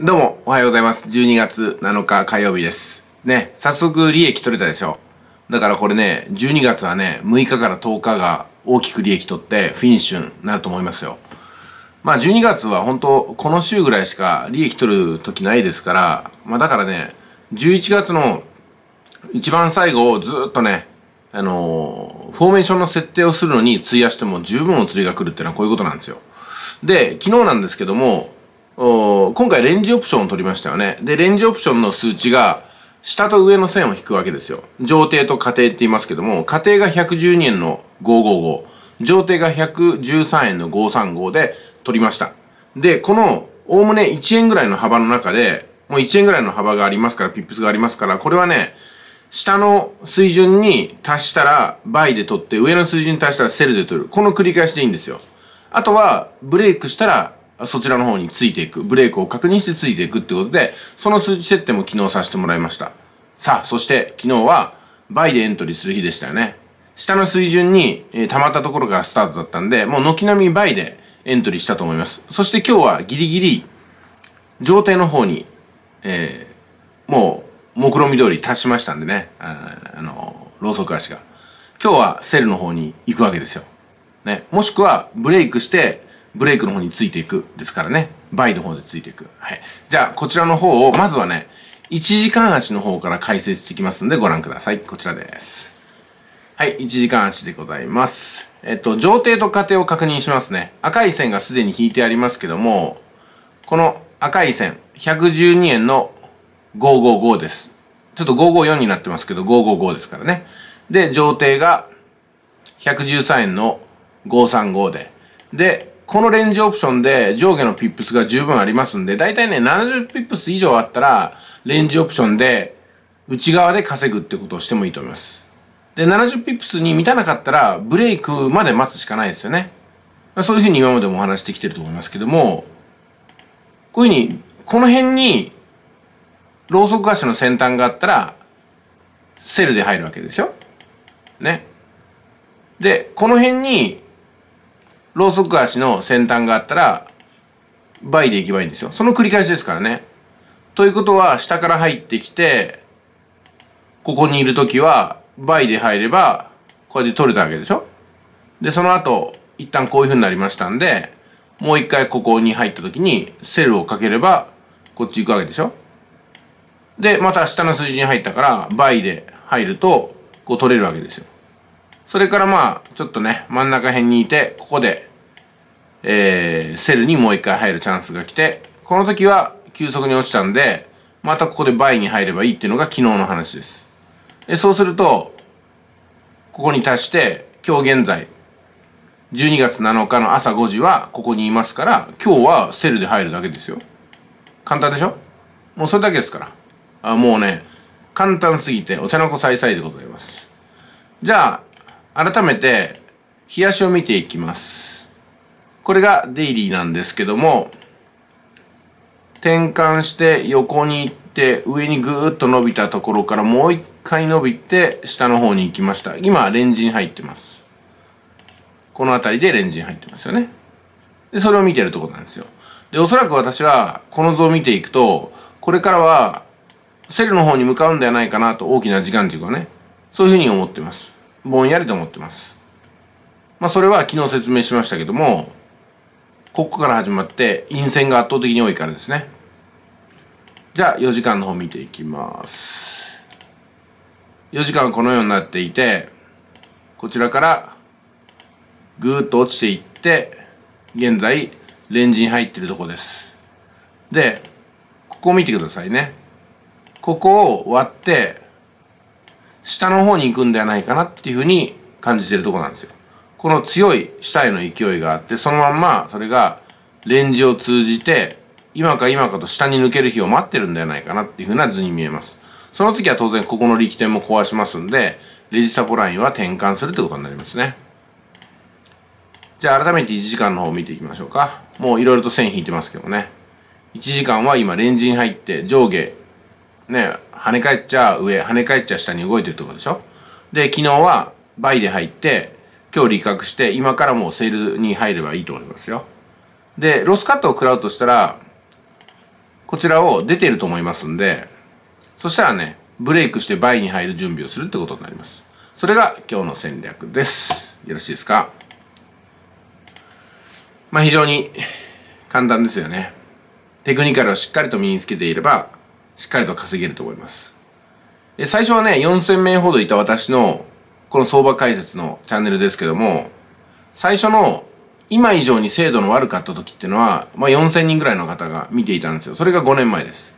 どうも、おはようございます。12月7日火曜日です。ね、早速利益取れたでしょ。だからこれね、12月はね、6日から10日が大きく利益取ってフィニッシュになると思いますよ。まあ12月は本当この週ぐらいしか利益取る時ないですから、まあだからね、11月の一番最後をずっとね、フォーメーションの設定をするのに費やしても十分お釣りが来るっていうのはこういうことなんですよ。で、昨日なんですけども、今回レンジオプションを取りましたよね。で、レンジオプションの数値が下と上の線を引くわけですよ。上底と下底って言いますけども、下底が112円の555、上底が113円の535で取りました。で、このおおむね1円ぐらいの幅の中で、もう1円ぐらいの幅がありますから、ピップスがありますから、これはね、下の水準に達したらバイで取って、上の水準に達したらセルで取る。この繰り返しでいいんですよ。あとは、ブレイクしたら、そちらの方についていく。ブレイクを確認してついていくってことで、その数値設定も昨日させてもらいました。さあ、そして昨日は、バイでエントリーする日でしたよね。下の水準に、溜まったところからスタートだったんで、もう軒並みバイでエントリーしたと思います。そして今日はギリギリ、上底の方に、もう、目論見通り達しましたんでね、ロウソク足が。今日はセルの方に行くわけですよ。ね。もしくは、ブレイクして、ブレイクの方についていくですからね。バイの方でついていく。はい。じゃあ、こちらの方を、まずはね、1時間足の方から解説していきますんでご覧ください。こちらです。はい。1時間足でございます。上底と下底を確認しますね。赤い線がすでに引いてありますけども、この赤い線、112円の555です。ちょっと554になってますけど、555ですからね。で、上底が113円の535で。で、このレンジオプションで上下のピップスが十分ありますんで、だいたいね、70ピップス以上あったら、レンジオプションで内側で稼ぐってことをしてもいいと思います。で、70ピップスに満たなかったら、ブレイクまで待つしかないですよね。そういうふうに今までもお話してきてると思いますけども、こういうふうに、この辺に、ロウソク足の先端があったら、セルで入るわけですよ。ね。で、この辺に、ロウソク足の先端があったら、バイでいけばいいんですよ。その繰り返しですからね。ということは、下から入ってきて、ここにいるときは、バイで入れば、こうやって取れたわけでしょ。で、その後、一旦こういう風になりましたんで、もう一回ここに入ったときに、セルをかければ、こっち行くわけでしょ。で、また下の数字に入ったから、バイで入ると、こう取れるわけですよ。それからまあ、ちょっとね、真ん中辺にいて、ここで、セルにもう一回入るチャンスが来て、この時は急速に落ちたんで、またここでバイに入ればいいっていうのが昨日の話です。で、そうすると、ここに達して、今日現在、12月7日の朝5時はここにいますから、今日はセルで入るだけですよ。簡単でしょ？もうそれだけですから。あ、もうね、簡単すぎてお茶の子さいさいでございます。じゃあ、改めて、日足を見ていきます。これがデイリーなんですけども、転換して横に行って、上にぐーっと伸びたところからもう一回伸びて、下の方に行きました。今、レンジに入ってます。この辺りでレンジに入ってますよね。で、それを見てるところなんですよ。で、おそらく私は、この図を見ていくと、これからは、セルの方に向かうんではないかなと、大きな時間軸はね、そういうふうに思ってます。ぼんやりと思ってます。まあそれは昨日説明しましたけども、ここから始まって陰線が圧倒的に多いからですね。じゃあ4時間の方見ていきます。4時間はこのようになっていて、こちらからぐーっと落ちていって、現在レンジに入っているところです。で、ここを見てくださいね。ここを割って、下の方に行くんではないかなっていうふうに感じてるところなんですよ。この強い下への勢いがあって、そのまんまそれがレンジを通じて、今か今かと下に抜ける日を待ってるんではないかなっていうふうな図に見えます。その時は当然ここの力点も壊しますんで、レジサポラインは転換するってことになりますね。じゃあ改めて1時間の方を見ていきましょうか。もういろいろと線引いてますけどね。1時間は今レンジに入って上下、ね、跳ね返っちゃ上、跳ね返っちゃ下に動いてるところでしょ。で、昨日はバイで入って、今日利確して、今からもうセールに入ればいいと思いますよ。で、ロスカットを食らうとしたら、ここちらを出ていると思いますんで、そしたらね、ブレイクしてバイに入る準備をするってことになります。それが今日の戦略です。よろしいですか？まあ非常に簡単ですよね。テクニカルをしっかりと身につけていれば、しっかりと稼げると思います。で、最初はね、4000名ほどいた私の、この相場解説のチャンネルですけども、最初の今以上に精度の悪かった時っていうのは、まあ4000人ぐらいの方が見ていたんですよ。それが5年前です。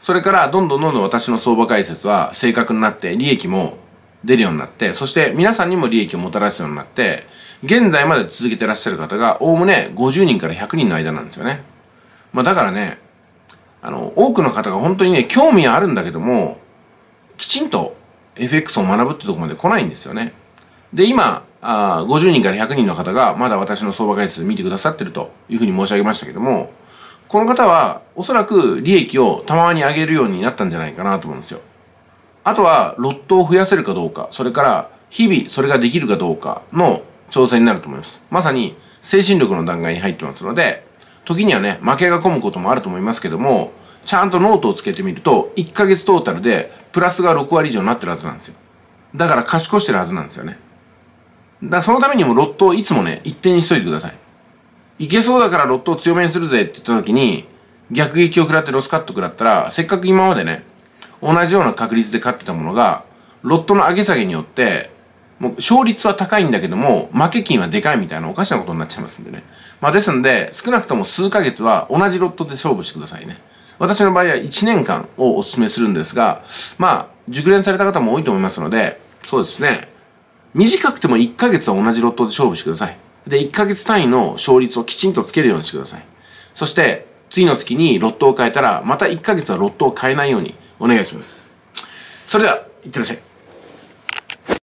それからどんどん私の相場解説は正確になって、利益も出るようになって、そして皆さんにも利益をもたらすようになって、現在まで続けてらっしゃる方が、おおむね50人から100人の間なんですよね。まあだからね、多くの方が本当にね、興味はあるんだけども、きちんと FX を学ぶってとこまで来ないんですよね。で、今、50人から100人の方がまだ私の相場解説見てくださってるというふうに申し上げましたけども、この方はおそらく利益をたまに上げるようになったんじゃないかなと思うんですよ。あとはロットを増やせるかどうか、それから日々それができるかどうかの調整になると思います。まさに精神力の段階に入ってますので、時にはね、負けが込むこともあると思いますけども、ちゃんとノートをつけてみると、1ヶ月トータルでプラスが6割以上になってるはずなんですよ。だから賢してるはずなんですよね。だからそのためにもロットをいつもね、一定にしといてください。いけそうだからロットを強めにするぜって言った時に、逆撃を食らってロスカット食らったら、せっかく今までね、同じような確率で勝ってたものが、ロットの上げ下げによって、もう勝率は高いんだけども、負け金はでかいみたいなおかしなことになっちゃいますんでね。まあですんで、少なくとも数ヶ月は同じロットで勝負してくださいね。私の場合は1年間をお勧めするんですが、まあ、熟練された方も多いと思いますので、そうですね。短くても1ヶ月は同じロットで勝負してください。で、1ヶ月単位の勝率をきちんとつけるようにしてください。そして、次の月にロットを変えたら、また1ヶ月はロットを変えないようにお願いします。それでは、いってらっしゃい。